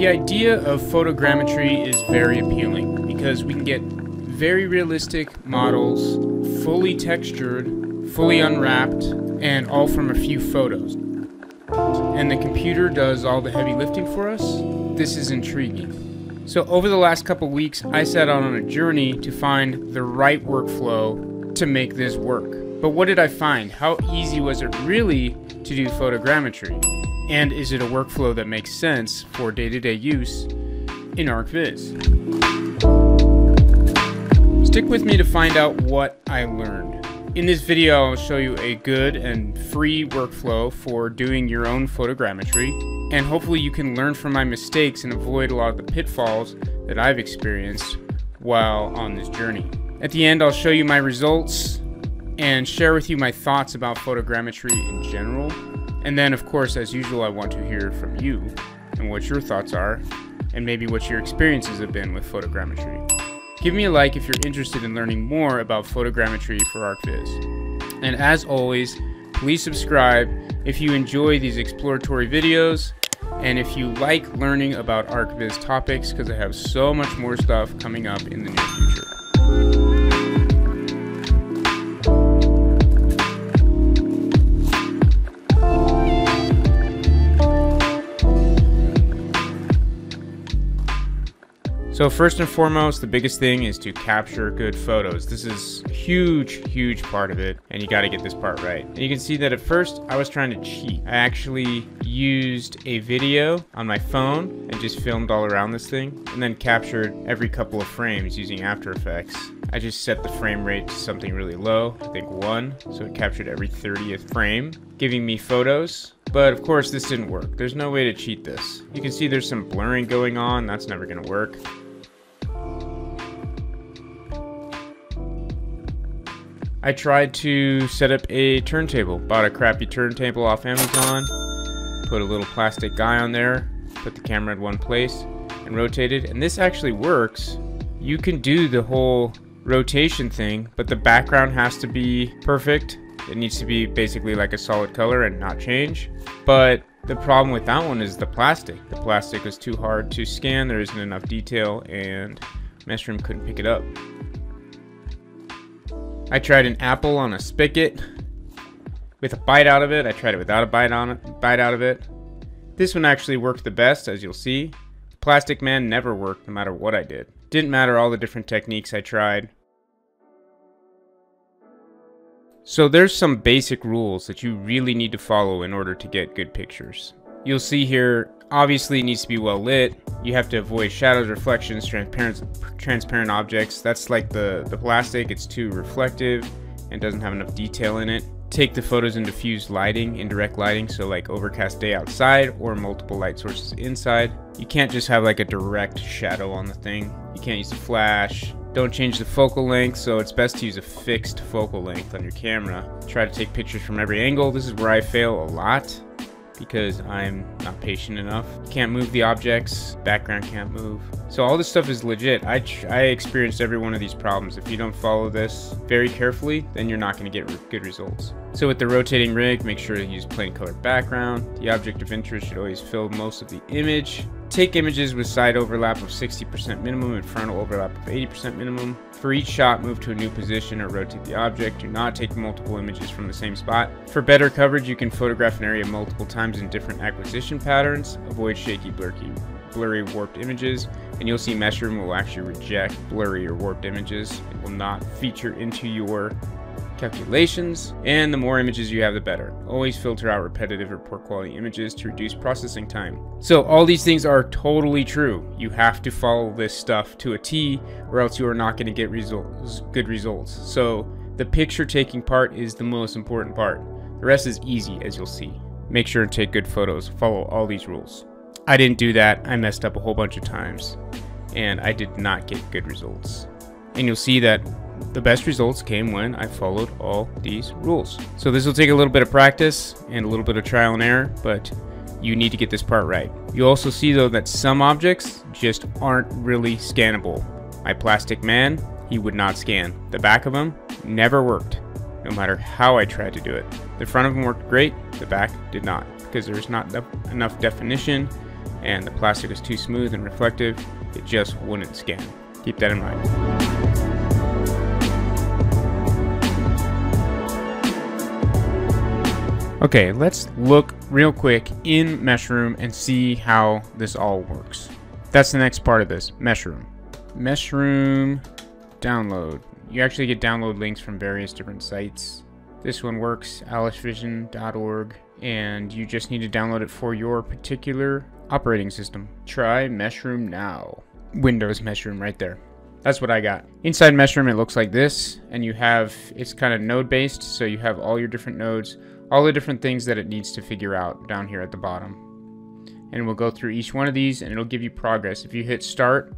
The idea of photogrammetry is very appealing because we can get very realistic models, fully textured, fully unwrapped, and all from a few photos. And the computer does all the heavy lifting for us. This is intriguing. So over the last couple weeks, I set out on a journey to find the right workflow to make this work. But what did I find? How easy was it really to do photogrammetry? And is it a workflow that makes sense for day-to-day use in ArcViz? Stick with me to find out what I learned. In this video, I'll show you a good and free workflow for doing your own photogrammetry, and hopefully you can learn from my mistakes and avoid a lot of the pitfalls that I've experienced while on this journey. At the end, I'll show you my results and share with you my thoughts about photogrammetry in general. And then, of course, as usual, I want to hear from you and what your thoughts are and maybe what your experiences have been with photogrammetry. Give me a like if you're interested in learning more about photogrammetry for ArcViz. And as always, please subscribe if you enjoy these exploratory videos and if you like learning about ArcViz topics, because I have so much more stuff coming up in the near future. So first and foremost, the biggest thing is to capture good photos. This is a huge part of it, and you got to get this part right. And you can see that at first I was trying to cheat. I actually used a video on my phone and just filmed all around this thing and then captured every couple of frames using After Effects. I just set the frame rate to something really low, I think 1, so it captured every 30th frame, giving me photos. But of course this didn't work. There's no way to cheat this. You can see there's some blurring going on. That's never going to work. I tried to set up a turntable, bought a crappy turntable off Amazon, put a little plastic guy on there, put the camera in one place and rotated, and this actually works. You can do the whole rotation thing, but the background has to be perfect. It needs to be basically like a solid color and not change. But the problem with that one is the plastic. The plastic was too hard to scan, there isn't enough detail, and Meshroom couldn't pick it up. I tried an apple on a spigot with a bite out of it. I tried it without a bite out of it. This one actually worked the best, as you'll see. The plastic man never worked no matter what I did. Didn't matter all the different techniques I tried. So there's some basic rules that you really need to follow in order to get good pictures. You'll see here, obviously it needs to be well lit. You have to avoid shadows, reflections, transparent objects. That's like the plastic, it's too reflective and doesn't have enough detail in it. Take the photos in diffused lighting, indirect lighting, so like overcast day outside or multiple light sources inside. You can't just have like a direct shadow on the thing. You can't use the flash. Don't change the focal length, so it's best to use a fixed focal length on your camera. Try to take pictures from every angle. This is where I fail a lot, because I'm not patient enough. Can't move the objects, background can't move. So all this stuff is legit. I experienced every one of these problems. If you don't follow this very carefully, then you're not gonna get good results. So with the rotating rig, make sure to use plain color background. The object of interest should always fill most of the image. Take images with side overlap of 60% minimum and frontal overlap of 80% minimum. For each shot, move to a new position or rotate the object. Do not take multiple images from the same spot. For better coverage, you can photograph an area multiple times in different acquisition patterns. Avoid shaky, blurry, warped images, and you'll see Meshroom will actually reject blurry or warped images. It will not feature into your calculations, and the more images you have, the better. Always filter out repetitive or poor quality images to reduce processing time. So all these things are totally true. You have to follow this stuff to a T, or else you are not going to get good results. So the picture taking part is the most important part. The rest is easy, as you'll see. Make sure and take good photos. Follow all these rules. I didn't do that. I messed up a whole bunch of times, and I did not get good results. And you'll see that the best results came when I followed all these rules. So this will take a little bit of practice and a little bit of trial and error, but you need to get this part right. You also see though that some objects just aren't really scannable. My plastic man, he would not scan. The back of him never worked, no matter how I tried to do it. The front of him worked great, the back did not, because there's not enough definition and the plastic is too smooth and reflective, it just wouldn't scan. Keep that in mind. Okay, let's look real quick in Meshroom and see how this all works. That's the next part of this, Meshroom. Meshroom download. You actually get download links from various different sites. This one works, alicevision.org, and you just need to download it for your particular operating system. Try Meshroom now. Windows Meshroom right there. That's what I got. Inside Meshroom, it looks like this, and you have, it's kind of node-based, so you have all your different nodes, all the different things that it needs to figure out down here at the bottom. And we'll go through each one of these and it'll give you progress. If you hit start,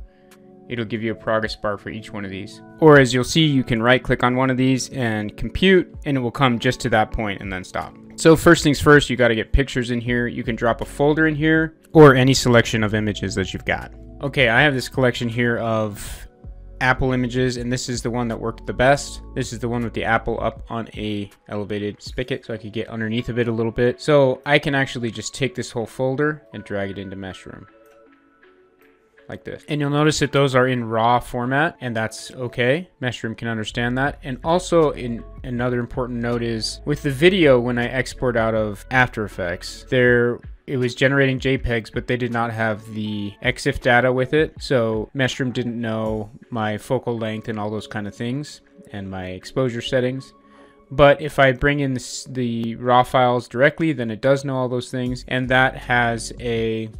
it'll give you a progress bar for each one of these. Or as you'll see, you can right click on one of these and compute, and it will come just to that point and then stop. So first things first, you gotta get pictures in here. You can drop a folder in here or any selection of images that you've got. Okay, I have this collection here of Apple images, and this is the one that worked the best. This is the one with the apple up on a elevated spigot, so I could get underneath of it a little bit. So I can actually just take this whole folder and drag it into Meshroom like this. And you'll notice that those are in raw format, and that's okay. Meshroom can understand that. And also, in another important note is with the video, when I export out of After Effects, it was generating JPEGs, but they did not have the EXIF data with it. So Meshroom didn't know my focal length and all those kind of things and my exposure settings. But if I bring in the raw files directly, then it does know all those things. And that has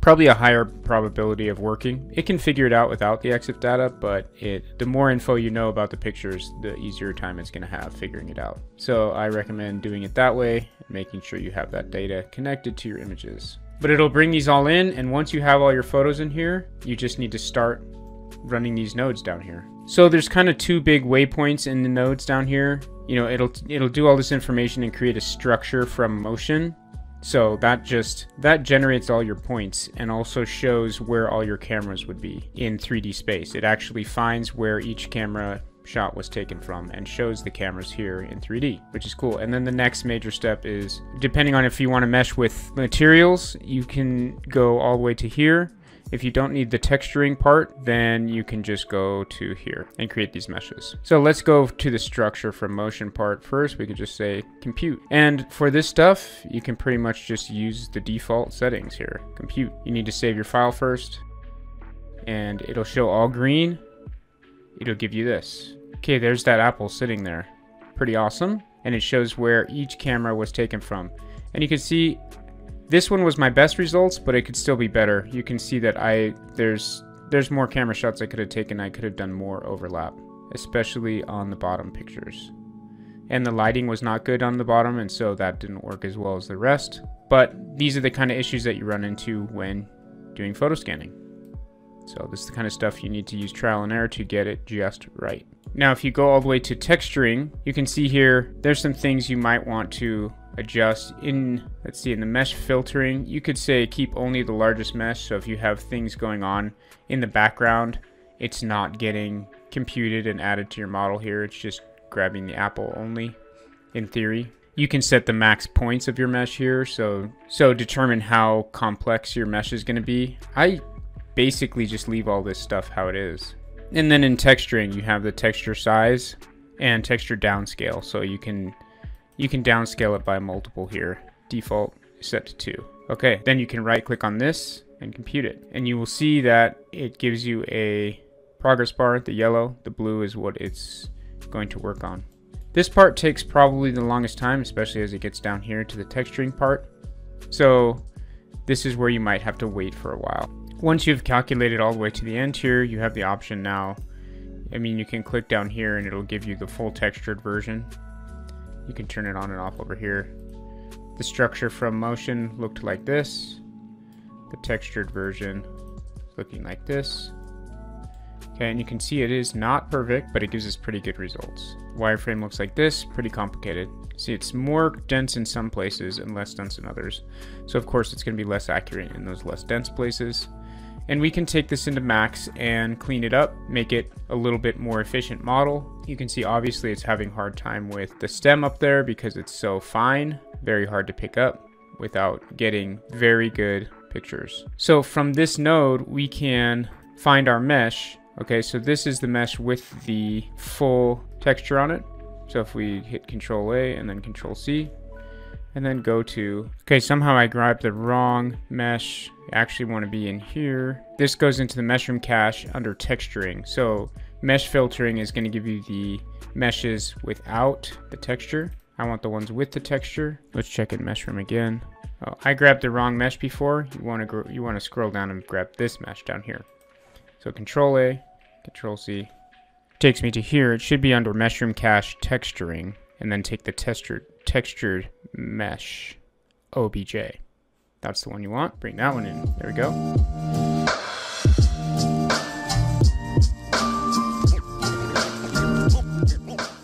probably a higher probability of working. It can figure it out without the EXIF data, but the more info you know about the pictures, the easier time it's gonna have figuring it out. So I recommend doing it that way, making sure you have that data connected to your images. But it'll bring these all in, and once you have all your photos in here, you just need to start running these nodes down here. So there's kind of two big waypoints in the nodes down here. You know, it'll do all this information and create a structure from motion. So that generates all your points and also shows where all your cameras would be in 3D space. It actually finds where each camera shot was taken from and shows the cameras here in 3D, which is cool. And then the next major step is, depending on if you want to mesh with materials, you can go all the way to here. If you don't need the texturing part, then you can just go to here and create these meshes. So let's go to the structure from motion part first. We can just say compute. And for this stuff, you can pretty much just use the default settings here. Compute. You need to save your file first, and it'll show all green. It'll give you this. Okay, there's that apple sitting there. Pretty awesome. And it shows where each camera was taken from. And you can see this one was my best results, but it could still be better. You can see that there's more camera shots I could have taken. I could have done more overlap, especially on the bottom pictures. And the lighting was not good on the bottom, and so that didn't work as well as the rest. But these are the kind of issues that you run into when doing photo scanning. So this is the kind of stuff you need to use trial and error to get it just right. Now, if you go all the way to texturing, you can see here, there's some things you might want to adjust in. Let's see, in the mesh filtering, you could say keep only the largest mesh. So if you have things going on in the background, it's not getting computed and added to your model here. It's just grabbing the apple only, in theory. You can set the max points of your mesh here, so determine how complex your mesh is going to be. I basically just leave all this stuff how it is. And then in texturing, you have the texture size and texture downscale, so you can downscale it by multiple here. Default is set to 2. Okay, then you can right click on this and compute it. And you will see that it gives you a progress bar, the yellow, the blue is what it's going to work on. This part takes probably the longest time, especially as it gets down here to the texturing part. So this is where you might have to wait for a while. Once you've calculated all the way to the end here, you have the option now. I mean, you can click down here and it'll give you the full textured version. You can turn it on and off over here. The structure from motion looked like this. The textured version looking like this. Okay, and you can see it is not perfect, but it gives us pretty good results. Wireframe looks like this, pretty complicated. See, it's more dense in some places and less dense in others. So of course it's gonna be less accurate in those less dense places. And we can take this into Max and clean it up, make it a little bit more efficient model. You can see obviously it's having a hard time with the stem up there because it's so fine, very hard to pick up without getting very good pictures. So from this node, we can find our mesh. Okay, so this is the mesh with the full texture on it. So if we hit Control A and then Control C, and then go to, okay, somehow I grabbed the wrong mesh. I actually want to be in here. This goes into the Meshroom cache under texturing. So mesh filtering is going to give you the meshes without the texture. I want the ones with the texture. Let's check in Meshroom again. Oh, I grabbed the wrong mesh before. You want to scroll down and grab this mesh down here. So Control A, Control C. Takes me to here. It should be under Meshroom cache texturing, and then take the textured mesh obj. That's the one you want. Bring that one in. There we go.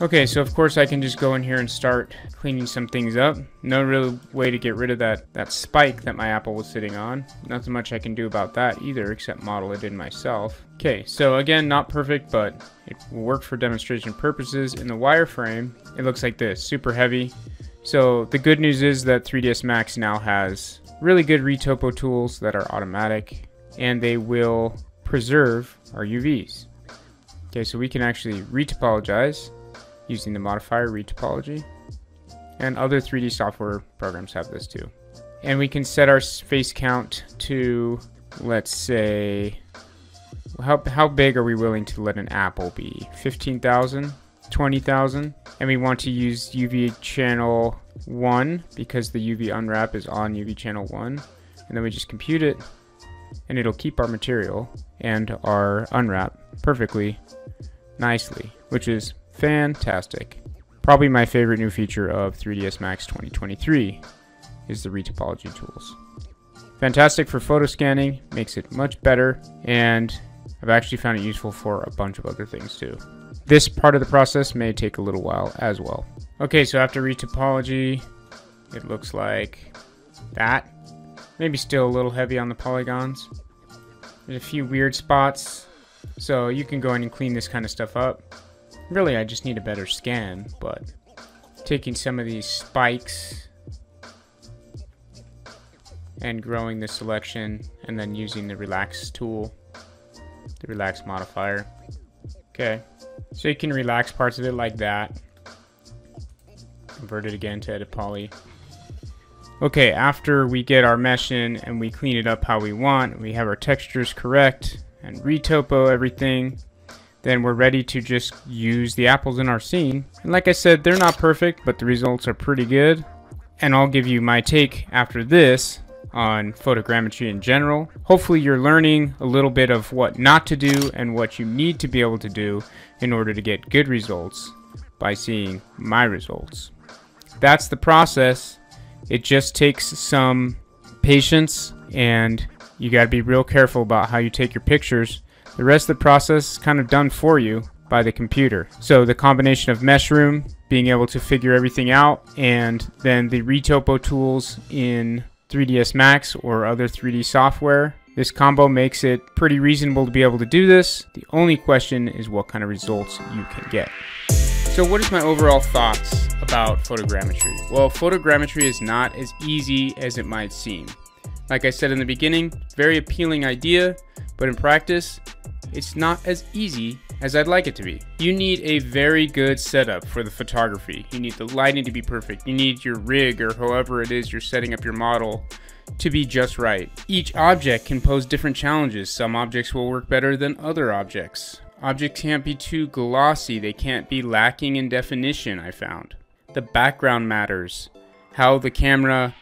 Okay, so of course I can just go in here and start cleaning some things up. No real way to get rid of that spike that my apple was sitting on. Not so much I can do about that either, except model it in myself. Okay, so again, not perfect, but it will work for demonstration purposes. In the wireframe, it looks like this, super heavy. So the good news is that 3ds Max now has really good retopo tools that are automatic, and they will preserve our UVs. Okay, so we can actually retopologize using the modifier retopology, and other 3D software programs have this too. And we can set our face count to, let's say, how big are we willing to let an apple be? 15,000, 20,000, and we want to use UV channel 1 because the UV unwrap is on UV channel 1, and then we just compute it, and it'll keep our material and our unwrap perfectly nicely, which is fantastic. Probably my favorite new feature of 3ds Max 2023 is the retopology tools. Fantastic for photo scanning, makes it much better, and I've actually found it useful for a bunch of other things too. This part of the process may take a little while as well. Okay, so after retopology, it looks like that. Maybe still a little heavy on the polygons. There's a few weird spots, so you can go in and clean this kind of stuff up. Really, I just need a better scan, but taking some of these spikes and growing the selection and then using the relax tool, the relax modifier. Okay, so you can relax parts of it like that. Convert it again to edit poly. Okay, after we get our mesh in and we clean it up how we want, we have our textures correct and retopo everything. Then we're ready to just use the apples in our scene. And like I said, they're not perfect, but the results are pretty good. And I'll give you my take after this on photogrammetry in general. Hopefully you're learning a little bit of what not to do and what you need to be able to do in order to get good results by seeing my results. That's the process. It just takes some patience, and you gotta be real careful about how you take your pictures. The rest of the process is kind of done for you by the computer. So the combination of Meshroom, being able to figure everything out, and then the retopo tools in 3ds Max or other 3D software, this combo makes it pretty reasonable to be able to do this. The only question is what kind of results you can get. So what is my overall thoughts about photogrammetry? Well, photogrammetry is not as easy as it might seem. Like I said in the beginning, very appealing idea, but in practice, it's not as easy as I'd like it to be. You need a very good setup for the photography. You need the lighting to be perfect. You need your rig, or however it is you're setting up your model, to be just right. Each object can pose different challenges. Some objects will work better than other objects. Objects can't be too glossy. They can't be lacking in definition, I found. The background matters. How the camera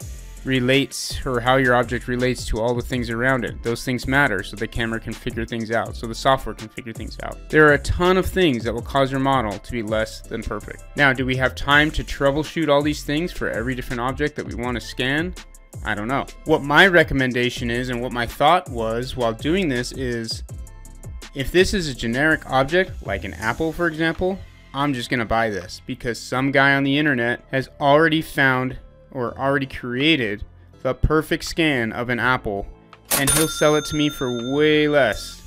relates, or how your object relates to all the things around it. Those things matter, so the camera can figure things out, so the software can figure things out. There are a ton of things that will cause your model to be less than perfect. Now, do we have time to troubleshoot all these things for every different object that we want to scan? I don't know. What my recommendation is, and what my thought was while doing this, is if this is a generic object, like an apple for example, I'm just gonna buy this because some guy on the internet has already found or already created the perfect scan of an apple, and he'll sell it to me for way less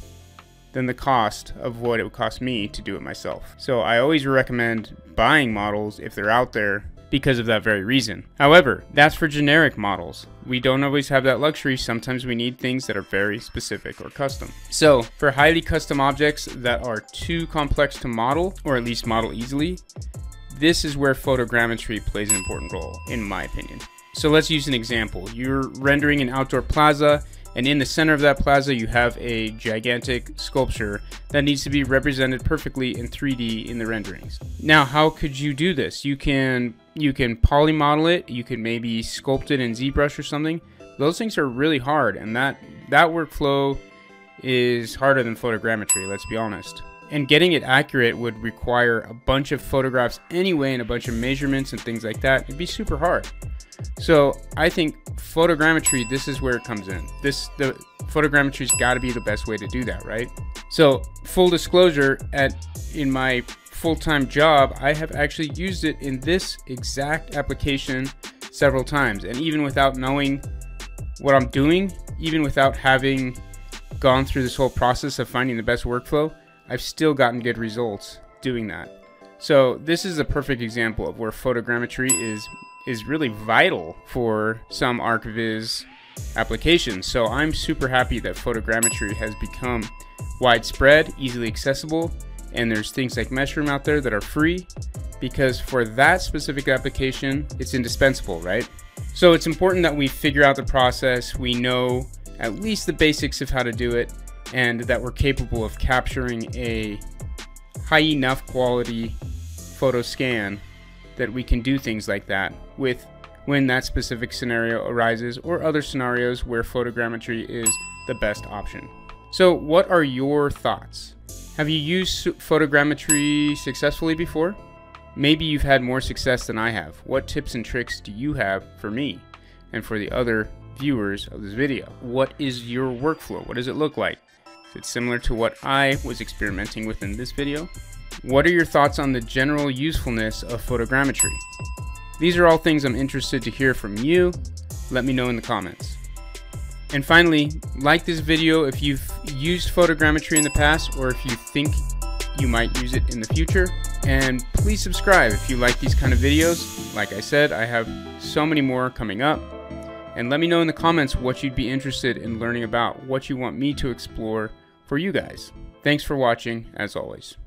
than the cost of what it would cost me to do it myself. So I always recommend buying models if they're out there because of that very reason. However, that's for generic models. We don't always have that luxury. Sometimes we need things that are very specific or custom. So for highly custom objects that are too complex to model, or at least model easily, this is where photogrammetry plays an important role, in my opinion. So let's use an example. You're rendering an outdoor plaza, and in the center of that plaza you have a gigantic sculpture that needs to be represented perfectly in 3D in the renderings. Now, how could you do this? You can poly model it, you can maybe sculpt it in ZBrush or something. Those things are really hard, and that workflow is harder than photogrammetry, let's be honest. And getting it accurate would require a bunch of photographs anyway, and a bunch of measurements and things like that. It'd be super hard. So I think photogrammetry, this is where it comes in. The photogrammetry's got to be the best way to do that, right? So full disclosure, in my full-time job, I have actually used it in this exact application several times, and even without knowing what I'm doing, even without having gone through this whole process of finding the best workflow, I've still gotten good results doing that. So this is a perfect example of where photogrammetry is really vital for some ArcViz applications. So I'm super happy that photogrammetry has become widespread, easily accessible, and there's things like Meshroom out there that are free, because for that specific application, it's indispensable, right? So it's important that we figure out the process, we know at least the basics of how to do it, and that we're capable of capturing a high enough quality photo scan that we can do things like that with when that specific scenario arises, or other scenarios where photogrammetry is the best option. So what are your thoughts? Have you used photogrammetry successfully before? Maybe you've had more success than I have. What tips and tricks do you have for me and for the other viewers of this video? What is your workflow? What does it look like? Is it similar to what I was experimenting with in this video? What are your thoughts on the general usefulness of photogrammetry? These are all things I'm interested to hear from you. Let me know in the comments. And finally, like this video if you've used photogrammetry in the past, or if you think you might use it in the future. And please subscribe if you like these kind of videos. Like I said, I have so many more coming up. And let me know in the comments what you'd be interested in learning about, what you want me to explore for you guys. Thanks for watching, as always.